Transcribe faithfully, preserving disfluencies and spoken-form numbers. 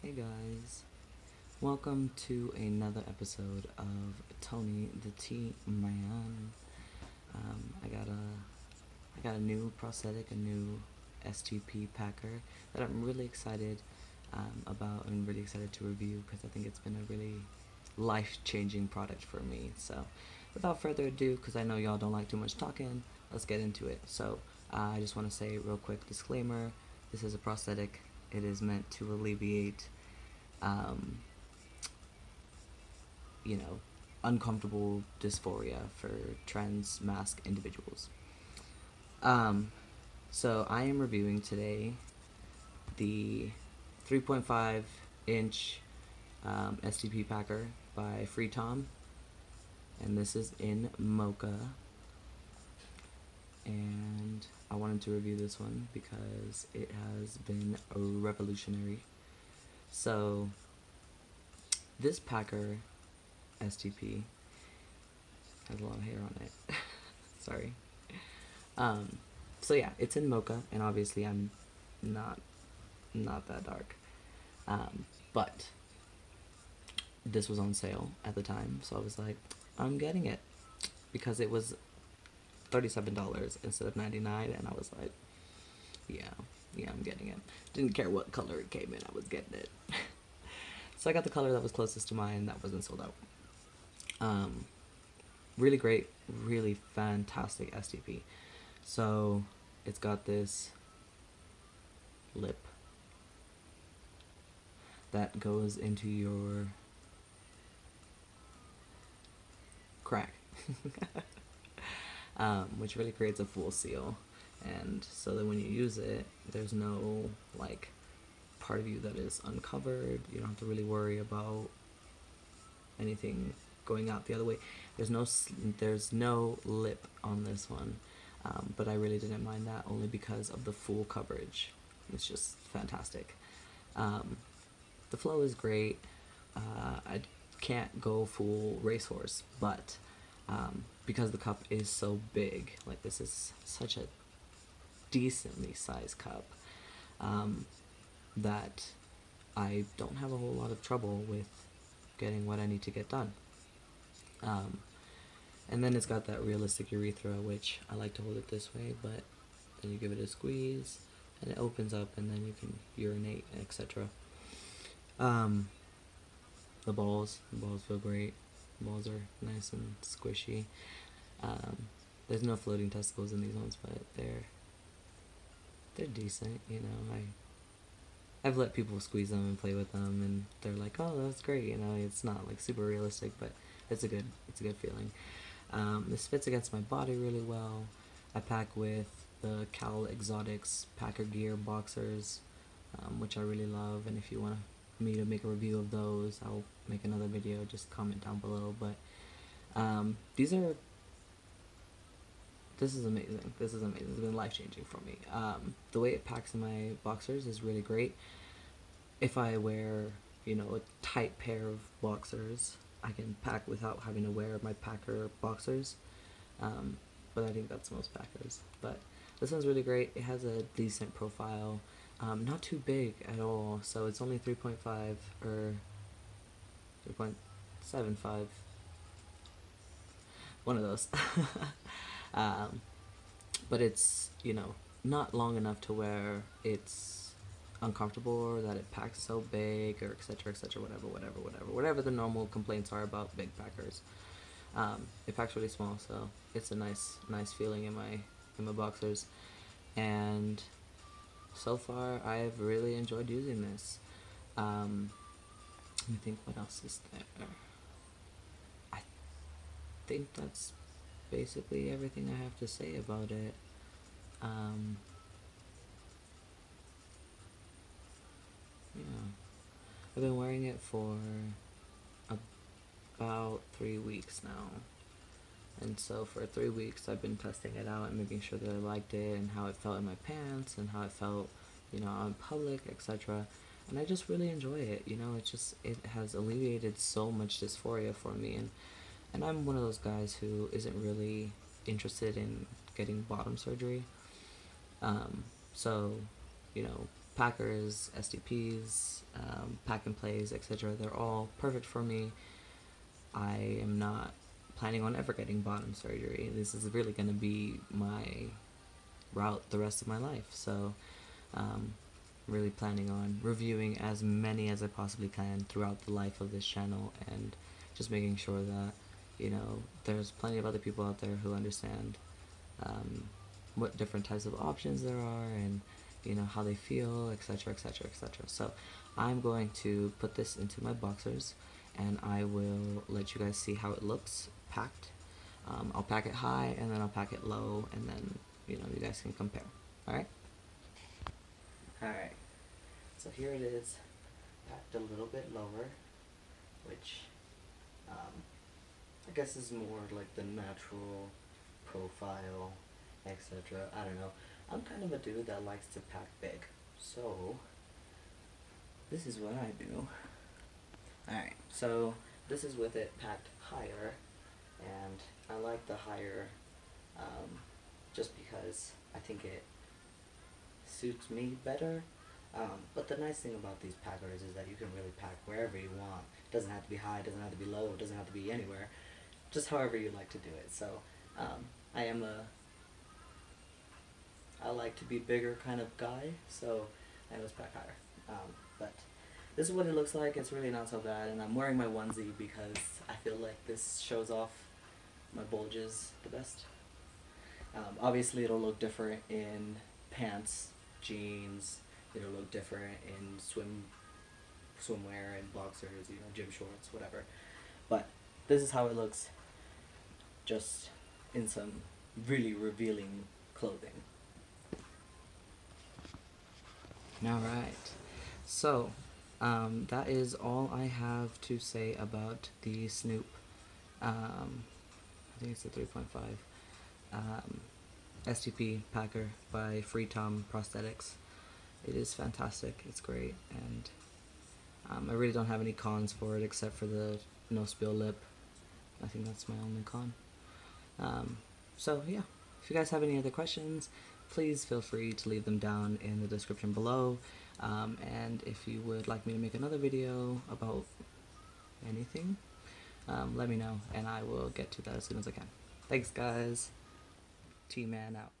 Hey guys, welcome to another episode of Tony the T Man. Um, I got a, I got a new prosthetic, a new S T P Packer that I'm really excited um, about and really excited to review because I think it's been a really life-changing product for me. So, without further ado, because I know y'all don't like too much talking, let's get into it. So, uh, I just want to say real quick disclaimer: this is a prosthetic. It is meant to alleviate, um, you know, uncomfortable dysphoria for trans mask individuals. Um, so I am reviewing today the three point five inch um, S T P Packer by Free Tom, and this is in Mocha. And I wanted to review this one because it has been revolutionary. So, this Packer S T P has a lot of hair on it. Sorry. Um, so yeah, it's in Mocha, and obviously I'm not not that dark. Um, but this was on sale at the time, so I was like, I'm getting it because it was thirty-seven dollars instead of ninety-nine, and I was like, yeah, yeah, I'm getting it. Didn't care what color it came in, I was getting it. So I got the color that was closest to mine that wasn't sold out. Um, really great, really fantastic S T P. So it's got this lip that goes into your crack. Um, which really creates a full seal, and so that when you use it, there's no, like, part of you that is uncovered. You don't have to really worry about anything going out the other way. There's no there's no lip on this one, um, but I really didn't mind that only because of the full coverage. It's just fantastic. Um, the flow is great. Uh, I can't go full racehorse, but Um, because the cup is so big, like this is such a decently sized cup, um, that I don't have a whole lot of trouble with getting what I need to get done. Um, and then it's got that realistic urethra, which I like to hold it this way, but then you give it a squeeze and it opens up and then you can urinate, et cetera. Um, the balls, the balls feel great. Balls are nice and squishy. Um, there's no floating testicles in these ones, but they're they're decent, you know. I I've let people squeeze them and play with them, and they're like, oh, that's great, you know. It's not like super realistic, but it's a good it's a good feeling. Um, this fits against my body really well. I pack with the Cal Exotics Packer Gear boxers, um, which I really love, and if you want to me to make a review of those, I'll make another video, just comment down below. But um, these are this is amazing this is amazing it's been life-changing for me. Um, the way it packs in my boxers is really great. If I wear, you know, a tight pair of boxers, I can pack without having to wear my Packer boxers, um, but I think that's most Packers. But this one's really great. It has a decent profile. Um, not too big at all, so it's only three point five or three point seven five, one of those. Um, but it's, you know, not long enough to where it's uncomfortable or that it packs so big or etc, etc, whatever, whatever, whatever, whatever the normal complaints are about big packers. Um, it packs really small, so it's a nice, nice feeling in my, in my boxers. And so far, I've really enjoyed using this. Um, let me think what else is there. I think that's basically everything I have to say about it. Um, yeah. I've been wearing it for about three weeks now. And so for three weeks I've been testing it out and making sure that I liked it and how it felt in my pants and how it felt, you know, out in public, et cetera. And I just really enjoy it, you know. It's just, it has alleviated so much dysphoria for me, and, and I'm one of those guys who isn't really interested in getting bottom surgery. Um, so, you know, Packers, S T Ps, um, Pack and Plays, et cetera. They're all perfect for me. I am not planning on ever getting bottom surgery. This is really going to be my route the rest of my life. So um, really planning on reviewing as many as I possibly can throughout the life of this channel, and just making sure that, you know, there's plenty of other people out there who understand um, what different types of options there are, and you know, how they feel, etc, etc, et cetera. So I'm going to put this into my boxers, and I will let you guys see how it looks packed. Um, I'll pack it high, and then I'll pack it low, and then, you know, you guys can compare. Alright? Alright. So here it is, packed a little bit lower, which um, I guess is more like the natural profile, et cetera. I don't know. I'm kind of a dude that likes to pack big, so this is what I do. Alright, so this is with it packed higher, and I like the higher um, just because I think it suits me better. Um, but the nice thing about these packers is that you can really pack wherever you want. It doesn't have to be high, it doesn't have to be low, it doesn't have to be anywhere. Just however you like to do it. So um, I am a I like to be bigger kind of guy, so I was pack higher. Um, but this is what it looks like. It's really not so bad, and I'm wearing my onesie because I feel like this shows off my bulges the best. Um, obviously it'll look different in pants, jeans, it'll look different in swim, swimwear and boxers, you know, gym shorts, whatever. But this is how it looks just in some really revealing clothing. Alright, so um, that is all I have to say about the Snoop. Um, I think it's a three point five um, S T P Packer by Free Tom Prosthetics. It is fantastic, it's great, and um, I really don't have any cons for it except for the no spill lip. I think that's my only con. Um, so yeah, if you guys have any other questions, please feel free to leave them down in the description below, um, and if you would like me to make another video about anything, um, let me know, and I will get to that as soon as I can. Thanks guys, T Man out.